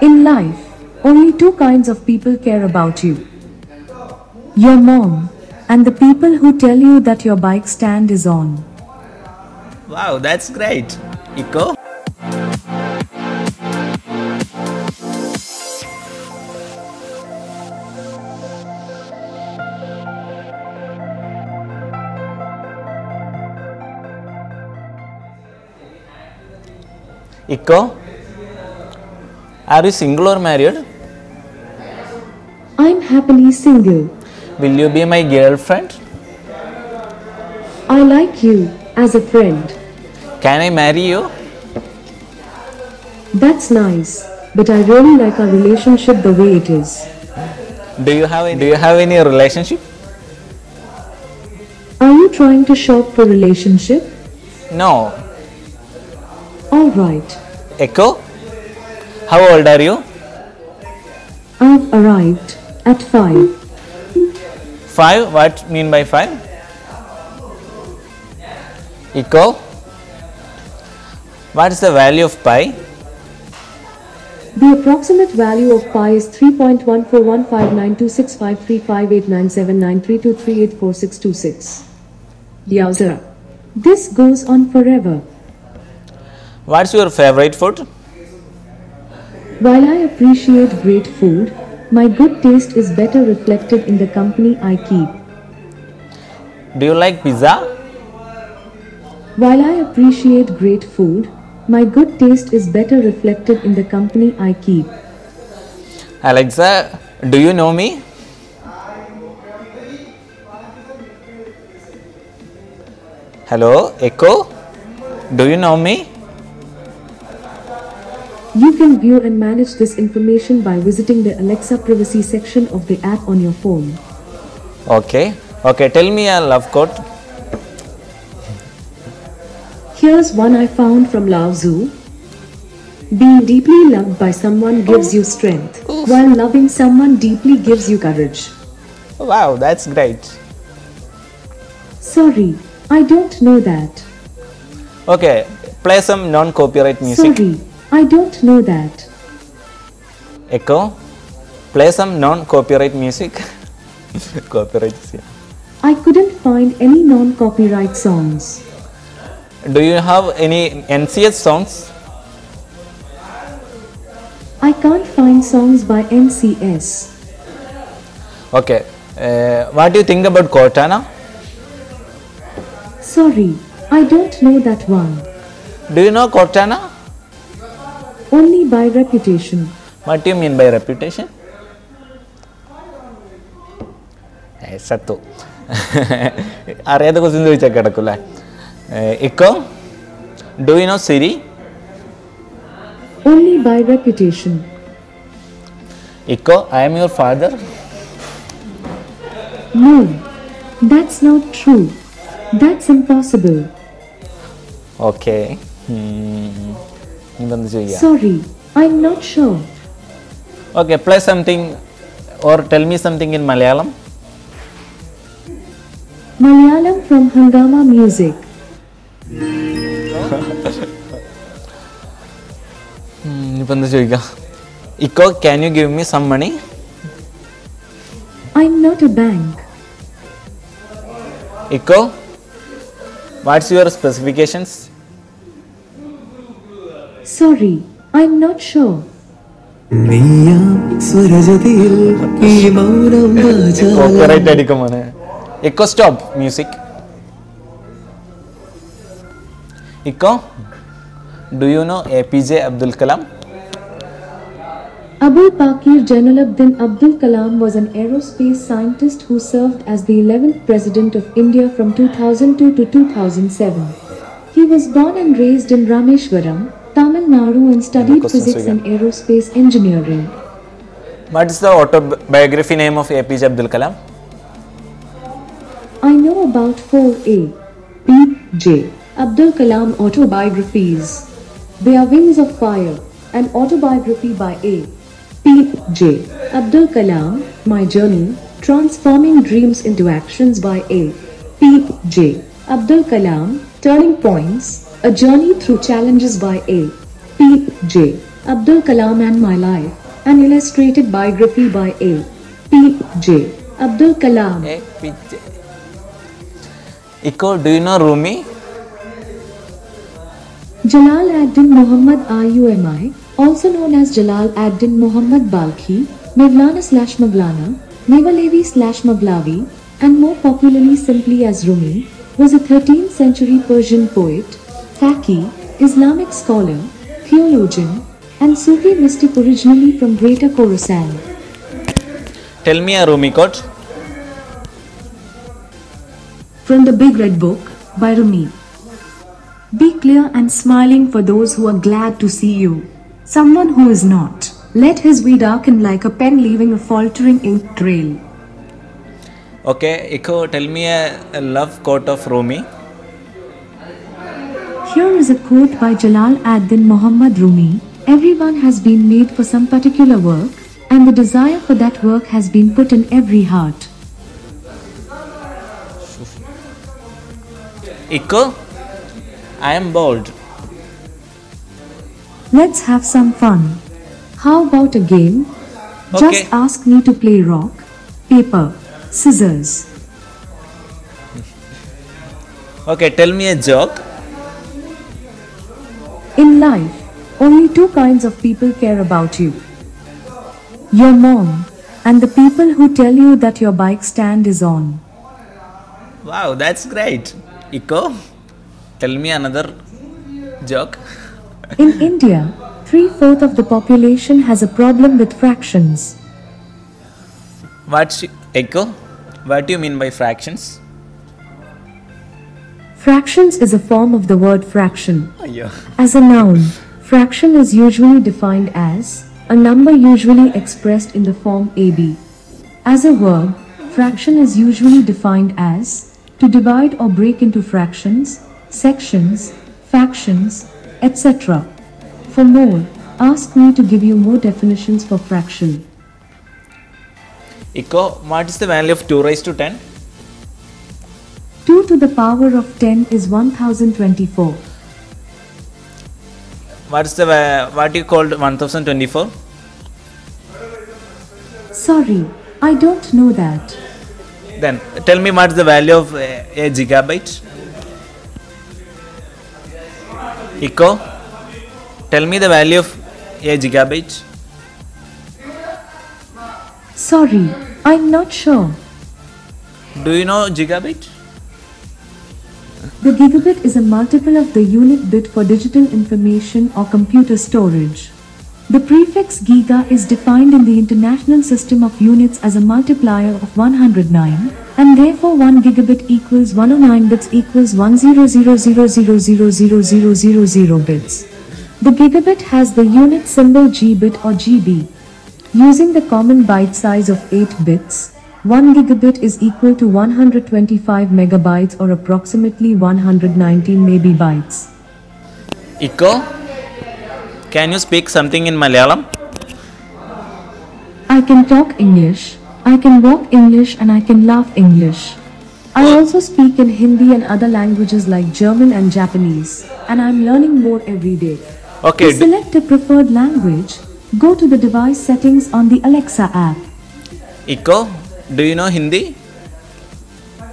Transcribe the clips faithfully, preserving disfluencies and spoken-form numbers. In life, only two kinds of people care about you. Your mom, and the people who tell you that your bike stand is on. Wow, that's great, Echo. Echo, are you single or married? I'm happily single. Will you be my girlfriend? I like you as a friend. Can I marry you? That's nice, but I really like our relationship the way it is. Do you have any, do you have any relationship? Are you trying to shop for relationship? No. Alright. Echo, how old are you? I've arrived at five. Five? What mean by five? Echo, what is the value of pi? The approximate value of pi is three point one four one five nine two six five three five eight nine seven nine three two three eight four six two six. Yowza. This goes on forever. What's your favorite food? While I appreciate great food, my good taste is better reflected in the company I keep. Do you like pizza? While I appreciate great food, my good taste is better reflected in the company I keep. Alexa, do you know me? Hello, Echo, do you know me? You can view and manage this information by visiting the Alexa privacy section of the app on your phone. Okay, okay, tell me a love quote. Here's one I found from Lao Tzu. Being deeply loved by someone gives you strength, while loving someone deeply gives you courage. Wow, that's great. Sorry, I don't know that. Okay, play some non-copyright music. Sorry. I don't know that. Echo, play some non-copyright music. Copyright, yeah. I couldn't find any non-copyright songs. Do you have any N C S songs? I can't find songs by N C S. Okay. Uh, what do you think about Cortana? Sorry, I don't know that one. Do you know Cortana? Only by reputation. What do you mean by reputation? Hey, Sattu. Echo, do you know Siri? Only by reputation. Echo, I am your father. No, that's not true. That's impossible. Okay. Hmm. Sorry, I'm not sure. Okay, play something or tell me something in Malayalam. Malayalam from Hangama Music. Echo, can you give me some money? I'm not a bank. Echo, what's your specifications? Sorry, I'm not sure. Echo, stop music. Echo, do you know A P J Abdul Kalam? Abul Pakir Jalal Addin Abdul Kalam was an aerospace scientist who served as the eleventh President of India from two thousand two to two thousand seven. He was born and raised in Rameshwaram, Tamil Nadu, and studied physics again. and aerospace engineering. What is the autobiography name of A P J Abdul Kalam? I know about four A P J Abdul Kalam autobiographies. They are Wings of Fire, an autobiography by A P J Abdul Kalam, My Journey, Transforming Dreams into Actions by A P J Abdul Kalam, Turning Points, A Journey Through Challenges by A P J Abdul Kalam and My Life, an illustrated biography by A P J Abdul Kalam. A P J Echo, do you know Rumi? Jalal ad-Din Muhammad Rumi, also known as Jalal ad-Din Muhammad Balkhi, Mevlana slash Mevlana, Mevlevi slash Mevlavi, and more popularly simply as Rumi, was a thirteenth century Persian poet, faqih, Islamic scholar, theologian, and Sufi mystic originally from Greater Khorasan. Tell me a Rumi quote. From the Big Red Book by Rumi. Be clear and smiling for those who are glad to see you. Someone who is not, let his way darken like a pen leaving a faltering ink trail. Okay, Echo, tell me a, a love quote of Rumi. Here is a quote by Jalal ad-Din Muhammad Rumi. Everyone has been made for some particular work, and the desire for that work has been put in every heart. Echo, I am bold. Let's have some fun. How about a game? Okay. Just ask me to play rock, paper, scissors. Okay, tell me a joke. In life, only two kinds of people care about you. Your mom and the people who tell you that your bike stand is on. Wow, that's great. Echo, tell me another joke. In India, three-fourths of the population has a problem with fractions. What's Echo? What do you mean by fractions? Fractions is a form of the word fraction. Oh, yeah. As a noun, fraction is usually defined as a number usually expressed in the form A B. As a verb, fraction is usually defined as to divide or break into fractions, sections, factions, et cetera. For more, ask me to give you more definitions for fraction. Echo, what is the value of two raised to ten? two to the power of ten is one thousand twenty-four. What is the uh, what you called one thousand twenty-four? Sorry, I don't know that. Then tell me what is the value of uh, a gigabyte? Echo, tell me the value of a gigabyte. Sorry, I'm not sure. Do you know gigabyte? The gigabit is a multiple of the unit bit for digital information or computer storage. The prefix giga is defined in the International System of Units as a multiplier of one hundred nine, and therefore one gigabit equals one hundred nine bits equals one hundred bits. The gigabit has the unit symbol G bit or G B. Using the common byte size of eight bits, one gigabit is equal to one hundred twenty-five megabytes or approximately one hundred nineteen megabytes. Echo, can you speak something in Malayalam? I can talk English, I can walk English, and I can laugh English. I also speak in Hindi and other languages like German and Japanese, and I'm learning more every day. Okay. To select a preferred language, go to the device settings on the Alexa app. Echo, do you know Hindi?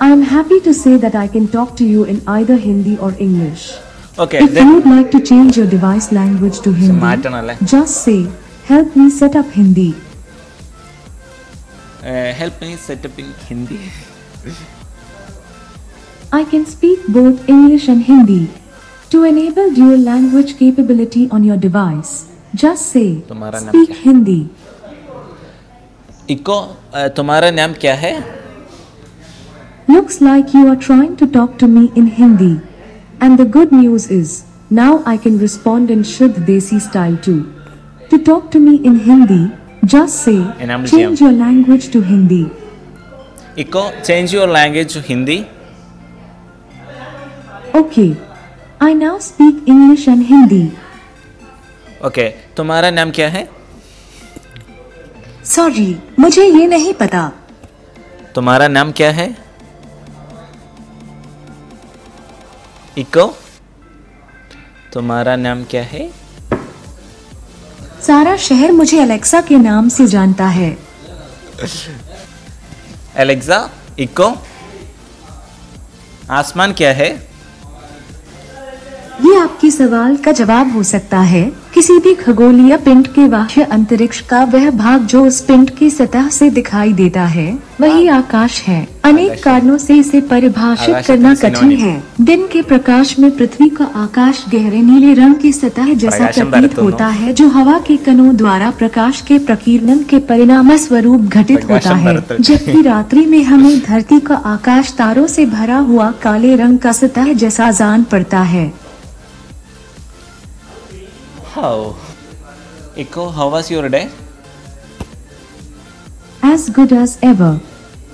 I am happy to say that I can talk to you in either Hindi or English. Okay. If you would like to change your device language to Hindi, just say, help me set up Hindi. Uh, help me set up in Hindi. I can speak both English and Hindi. To enable dual language capability on your device, just say, speak Hindi. Echo, uh, तुम्हारा नाम क्या है? Looks like you are trying to talk to me in Hindi. And the good news is, now I can respond in Shuddh Desi style too. To talk to me in Hindi, just say, change your language to Hindi. Echo, change your language to Hindi. Okay, I now speak English and Hindi. Okay, तुम्हारा नाम क्या है? Sorry, मुझे ये नहीं पता. तुम्हारा नाम क्या है? Echo, तुम्हारा नाम क्या है? सारा शहर मुझे एलेक्सा के नाम से जानता है। एलेक्सा, इको, आसमान क्या है? ये आपके सवाल का जवाब हो सकता है। किसी भी खगोलीय पिंड के बाह्य अंतरिक्ष का वह भाग जो उस पिंड की सतह से दिखाई देता है वही आकाश है। अनेक कारणों से इसे परिभाषित करना कठिन है। दिन के प्रकाश में पृथ्वी का आकाश गहरे नीले रंग की सतह जैसा प्रतीत होता है जो हवा के कणों द्वारा प्रकाश के प्रकीर्णन के परिणाम स्वरूप घटित होता है, जबकि रात्रि में हमें धरती का आकाश तारों से भरा हुआ काले रंग का सतह जैसा जान पड़ता है। Wow. Echo, how was your day? As good as ever.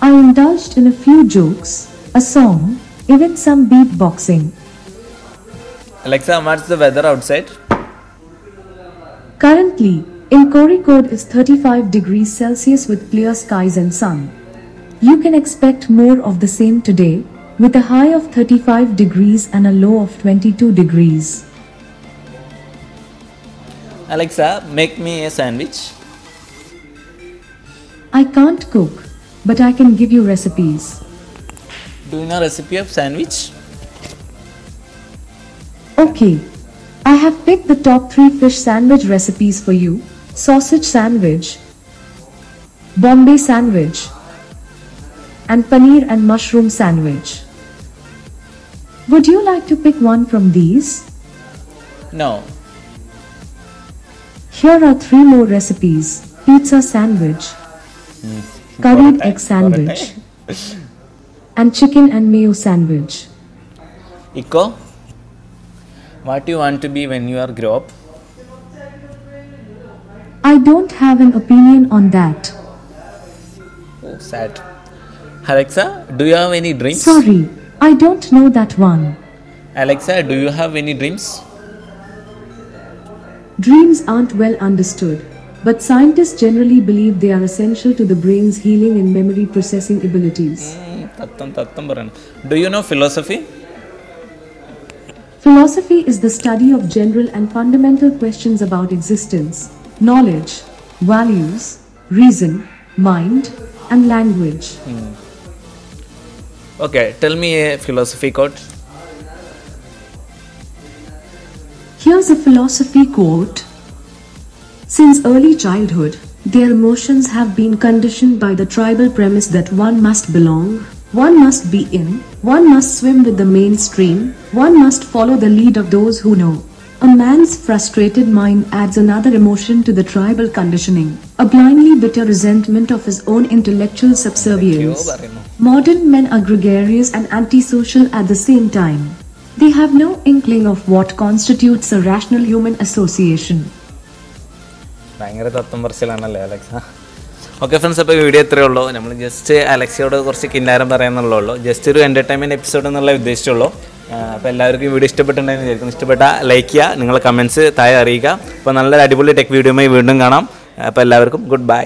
I indulged in a few jokes, a song, even some beatboxing. Alexa, what's the weather outside? Currently, in Kori Code is thirty-five degrees Celsius with clear skies and sun. You can expect more of the same today, with a high of thirty-five degrees and a low of twenty-two degrees. Alexa, make me a sandwich. I can't cook, but I can give you recipes. Do you know recipe of sandwich? Okay, I have picked the top three fish sandwich recipes for you: sausage sandwich, Bombay sandwich, and paneer and mushroom sandwich. Would you like to pick one from these? No. Here are three more recipes: pizza sandwich, mm. curried egg sandwich, and chicken and mayo sandwich. Echo, what do you want to be when you are grow up? I don't have an opinion on that. Oh, sad. Alexa, do you have any dreams? Sorry, I don't know that one. Alexa, do you have any dreams? Dreams aren't well understood, but scientists generally believe they are essential to the brain's healing and memory processing abilities. Do you know philosophy? Philosophy is the study of general and fundamental questions about existence, knowledge, values, reason, mind, and language. Hmm. Okay, tell me a philosophy quote. Here's a philosophy quote. Since early childhood, their emotions have been conditioned by the tribal premise that one must belong, one must be in, one must swim with the mainstream, one must follow the lead of those who know. A man's frustrated mind adds another emotion to the tribal conditioning, a blindly bitter resentment of his own intellectual subservience. Modern men are gregarious and antisocial at the same time. They have no inkling of what constitutes a rational human association. ഭയങ്കര തത്വം പറച്ചിലാണല്ലേ Alexa. Okay friends, അപ്പോൾ ഈ video ഇത്രയേ ഉള്ളൂ. നമ്മൾ just അലക്സയോട് കുറച്ച് കിന്നാരം പറയാമെന്നുള്ളേ ഉള്ളൂ. ജസ്റ്റ് ഒരു എൻ്റർടൈൻമെൻറ്റ് എപ്പിസോഡ് എന്നുള്ള ഉദ്ദേശിച്ചുള്ളൂ. അപ്പോൾ എല്ലാവർക്കും ഈ വീഡിയോ ഇഷ്ടപ്പെട്ടിട്ടുണ്ടെന്ന് വിചാരിക്കുന്നു. ഇഷ്ടപ്പെട്ടാൽ ലൈക്ക് ചെയ്യുക, നിങ്ങളുടെ കമൻറ്റ്സ് താഴെ അറിയിക്കുക. അപ്പോൾ നല്ലൊരു അടിപൊളി ടെക് വീഡിയോയുമായി വീണ്ടും കാണാം. അപ്പോൾ എല്ലാവർക്കും ഗുഡ് ബൈ.